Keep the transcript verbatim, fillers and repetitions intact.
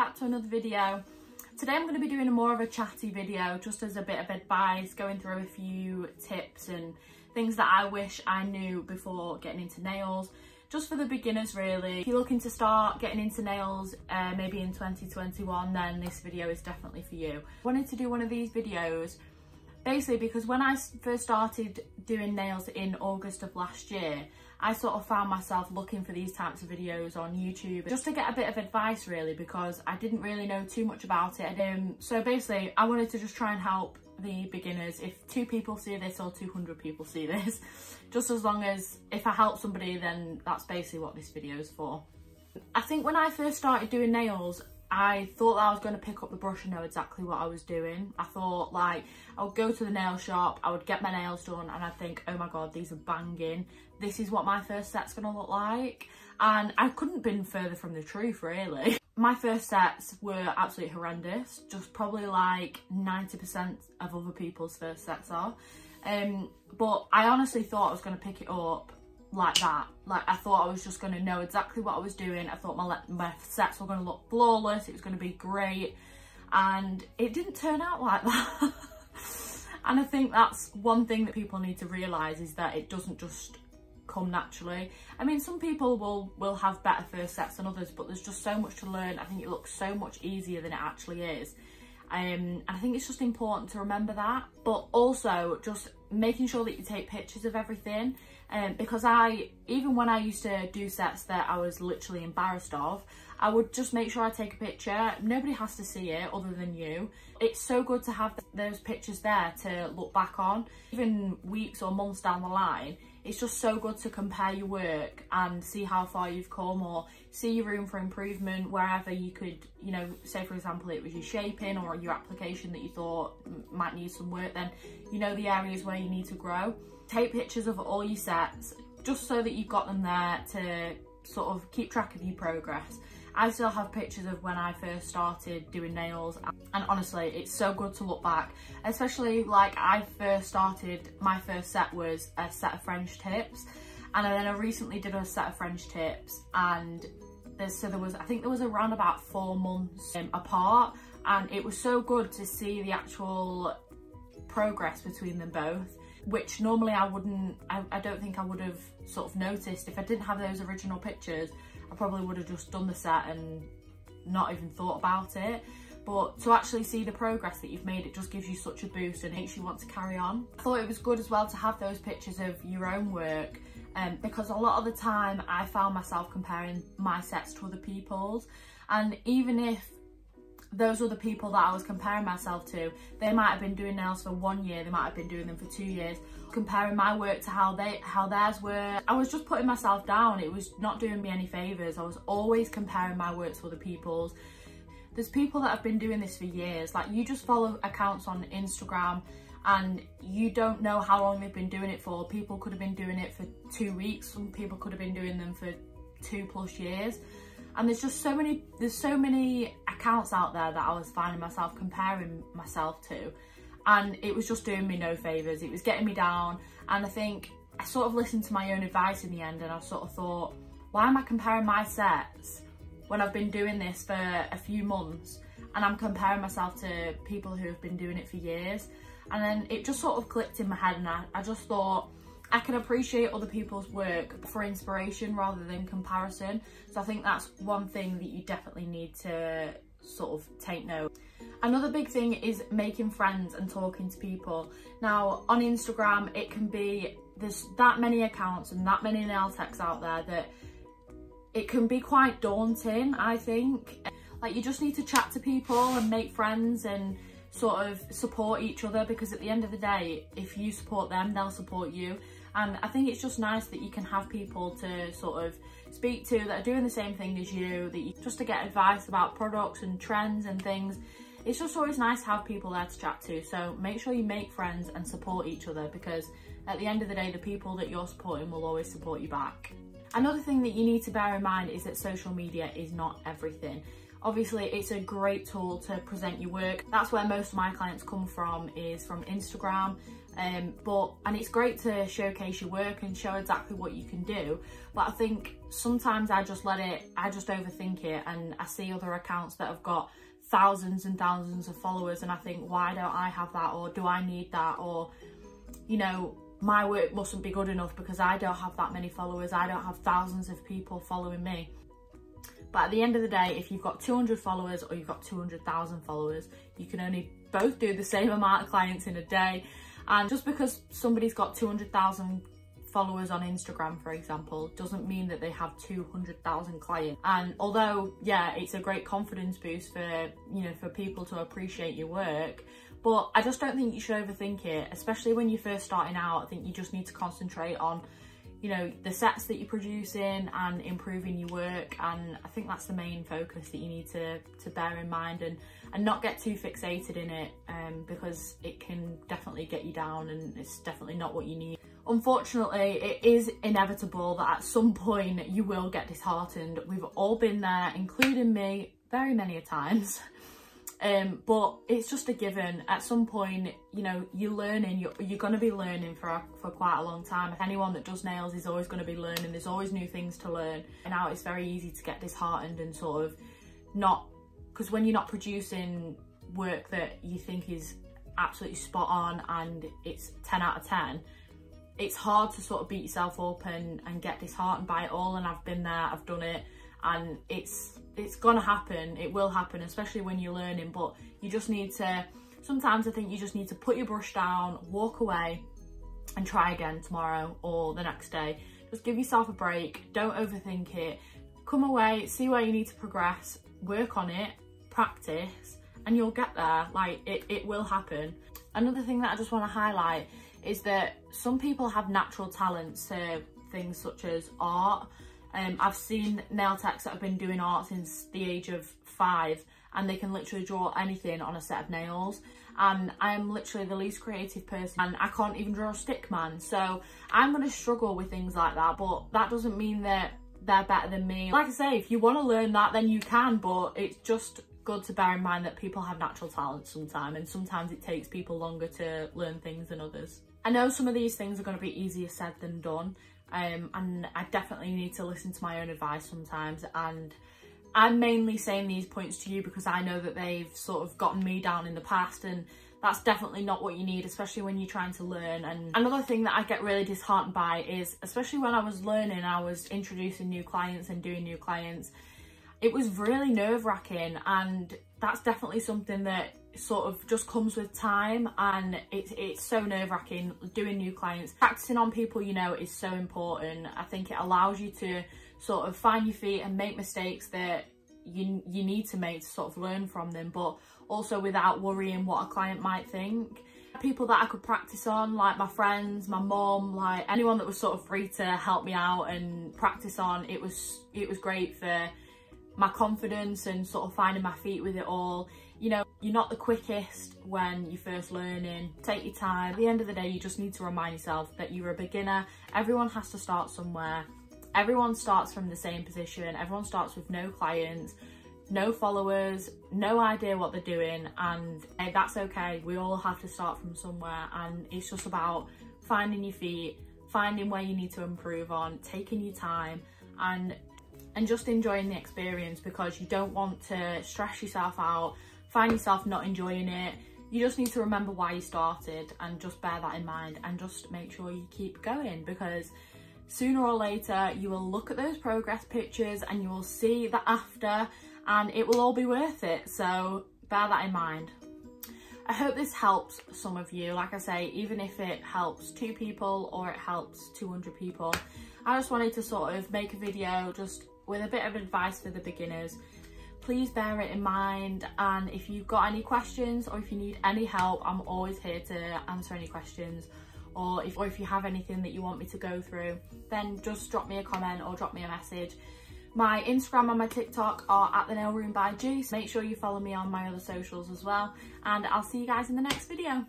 back to another video. Today I'm going to be doing a more of a chatty video, just as a bit of advice, going through a few tips and things that I wish I knew before getting into nails, just for the beginners really. If you're looking to start getting into nails uh, maybe in twenty twenty-one, then this video is definitely for you. I wanted to do one of these videos basically because when I first started doing nails in August of last year, I sort of found myself looking for these types of videos on YouTube just to get a bit of advice really, because I didn't really know too much about it. Um, so basically I wanted to just try and help the beginners. If two people see this or two hundred people see this, just as long as if I help somebody, then that's basically what this video is for. I think when I first started doing nails, I thought that I was going to pick up the brush and know exactly what I was doing. I thought, like, I would go to the nail shop, I would get my nails done, and I'd think, oh my god, these are banging, this is what my first set's going to look like. And I couldn't have been further from the truth really. My first sets were absolutely horrendous, just probably like ninety percent of other people's first sets are. Um, but I honestly thought I was going to pick it up like that. Like, I thought I was just going to know exactly what I was doing. I thought my, my sets were going to look flawless, it was going to be great, and it didn't turn out like that. And I think that's one thing that people need to realise, is that it doesn't just come naturally. I mean, some people will will have better first sets than others, but there's just so much to learn. I think it looks so much easier than it actually is, um, and I think it's just important to remember that. But also just making sure that you take pictures of everything, um, because I even when I used to do sets that I was literally embarrassed of, I would just make sure I take a picture. Nobody has to see it other than you. It's so good to have th those pictures there to look back on, even weeks or months down the line. It's just so good to compare your work and see how far you've come, or see your room for improvement wherever you could, you know, say for example it was your shaping or your application that you thought might need some work, then you know the areas where you need to grow. Take pictures of all your sets just so that you've got them there to sort of keep track of your progress. I still have pictures of when I first started doing nails, and honestly it's so good to look back, especially like I first started, my first set was a set of French tips, and then I recently did a set of French tips, and there's, so there was, I think there was around about four months um, apart, and it was so good to see the actual progress between them both, which normally I wouldn't, I, I don't think I would have sort of noticed if I didn't have those original pictures. I probably would have just done the set and not even thought about it, but to actually see the progress that you've made, it just gives you such a boost and makes you want to carry on. I thought it was good as well to have those pictures of your own work, um, because a lot of the time I found myself comparing my sets to other people's, and even if those other people that I was comparing myself to, they might have been doing nails for one year, they might have been doing them for two years. Comparing my work to how they, how theirs were, I was just putting myself down. It was not doing me any favours. I was always comparing my work to other people's. There's people that have been doing this for years. Like, you just follow accounts on Instagram and you don't know how long they've been doing it for. People could have been doing it for two weeks. Some people could have been doing them for two plus years. And there's just so many, there's so many accounts out there that I was finding myself comparing myself to, and it was just doing me no favours. It was getting me down, and I think I sort of listened to my own advice in the end, and I sort of thought, why am I comparing my sets when I've been doing this for a few months, and I'm comparing myself to people who have been doing it for years? And then it just sort of clicked in my head, and I, I just thought, I can appreciate other people's work for inspiration rather than comparison. So I think that's one thing that you definitely need to sort of take note. Another big thing is making friends and talking to people. Now on Instagram, it can be, there's that many accounts and that many nail techs out there that it can be quite daunting, I think. Like, you just need to chat to people and make friends and sort of support each other, because at the end of the day, if you support them, they'll support you. And I think it's just nice that you can have people to sort of speak to that are doing the same thing as you, that you just to get advice about products and trends and things. It's just always nice to have people there to chat to. So make sure you make friends and support each other, because at the end of the day, the people that you're supporting will always support you back. Another thing that you need to bear in mind is that social media is not everything. Obviously, it's a great tool to present your work. That's where most of my clients come from, is from Instagram. um, but and it's great to showcase your work and show exactly what you can do, but I think sometimes I just let it, I just overthink it, and I see other accounts that have got thousands and thousands of followers and I think, why don't I have that, or do I need that, or you know, my work mustn't be good enough because I don't have that many followers, I don't have thousands of people following me. But at the end of the day, if you've got two hundred followers or you've got two hundred thousand followers, you can only both do the same amount of clients in a day. And just because somebody's got two hundred thousand followers on Instagram, for example, doesn't mean that they have two hundred thousand clients. And although, yeah, it's a great confidence boost for, you know, for people to appreciate your work, but I just don't think you should overthink it, especially when you're first starting out. I think you just need to concentrate on, you know, the sets that you're producing and improving your work, and I think that's the main focus that you need to to bear in mind, and and not get too fixated in it, um because it can definitely get you down and it's definitely not what you need. Unfortunately, it is inevitable that at some point you will get disheartened. We've all been there, including me, very many a times. Um, but it's just a given. At some point, you know, you're learning, you're, you're going to be learning for, a, for quite a long time. Anyone that does nails is always going to be learning. There's always new things to learn. And now it's very easy to get disheartened and sort of not, because when you're not producing work that you think is absolutely spot on and it's ten out of ten, it's hard to sort of beat yourself up and, and get disheartened by it all. And I've been there, I've done it. And it's it's gonna happen, it will happen, especially when you're learning. But you just need to, sometimes I think you just need to put your brush down, walk away and try again tomorrow or the next day. Just give yourself a break, don't overthink it. Come away, see where you need to progress, work on it, practice, and you'll get there. Like, it, it will happen. Another thing that I just want to highlight is that some people have natural talents to things such as art. Um, I've seen nail techs that have been doing art since the age of five, and they can literally draw anything on a set of nails. And I am literally the least creative person, and I can't even draw a stick man. So I'm going to struggle with things like that, but that doesn't mean that they're better than me. Like I say, if you want to learn that, then you can, but it's just good to bear in mind that people have natural talents sometimes, and sometimes it takes people longer to learn things than others. I know some of these things are going to be easier said than done. Um, and I definitely need to listen to my own advice sometimes, and I'm mainly saying these points to you because I know that they've sort of gotten me down in the past, and that's definitely not what you need, especially when you're trying to learn. And another thing that I get really disheartened by is, especially when I was learning, I was introducing new clients and doing new clients, it was really nerve-wracking, and that's definitely something that sort of just comes with time, and it's it's so nerve-wracking doing new clients. Practicing on people you know is so important. I think it allows you to sort of find your feet and make mistakes that you you need to make to sort of learn from them, but also without worrying what a client might think. People that I could practice on, like my friends, my mum, like anyone that was sort of free to help me out and practice on, it was it was great for my confidence and sort of finding my feet with it all. You know, you're not the quickest when you're first learning, take your time. At the end of the day, you just need to remind yourself that you're a beginner. Everyone has to start somewhere. Everyone starts from the same position. Everyone starts with no clients, no followers, no idea what they're doing, and that's okay. We all have to start from somewhere, and it's just about finding your feet, finding where you need to improve on, taking your time, and and just enjoying the experience, because you don't want to stress yourself out, find yourself not enjoying it. You just need to remember why you started and just bear that in mind, and just make sure you keep going, because sooner or later you will look at those progress pictures and you will see the after, and it will all be worth it. So bear that in mind. I hope this helps some of you. Like I say, even if it helps two people or it helps two hundred people, I just wanted to sort of make a video just with a bit of advice for the beginners. Please bear it in mind, and if you've got any questions or if you need any help, I'm always here to answer any questions, or if, or if you have anything that you want me to go through, then just drop me a comment or drop me a message. My Instagram and my TikTok are at The Nail Room By Gee. Make sure you follow me on my other socials as well, and I'll see you guys in the next video.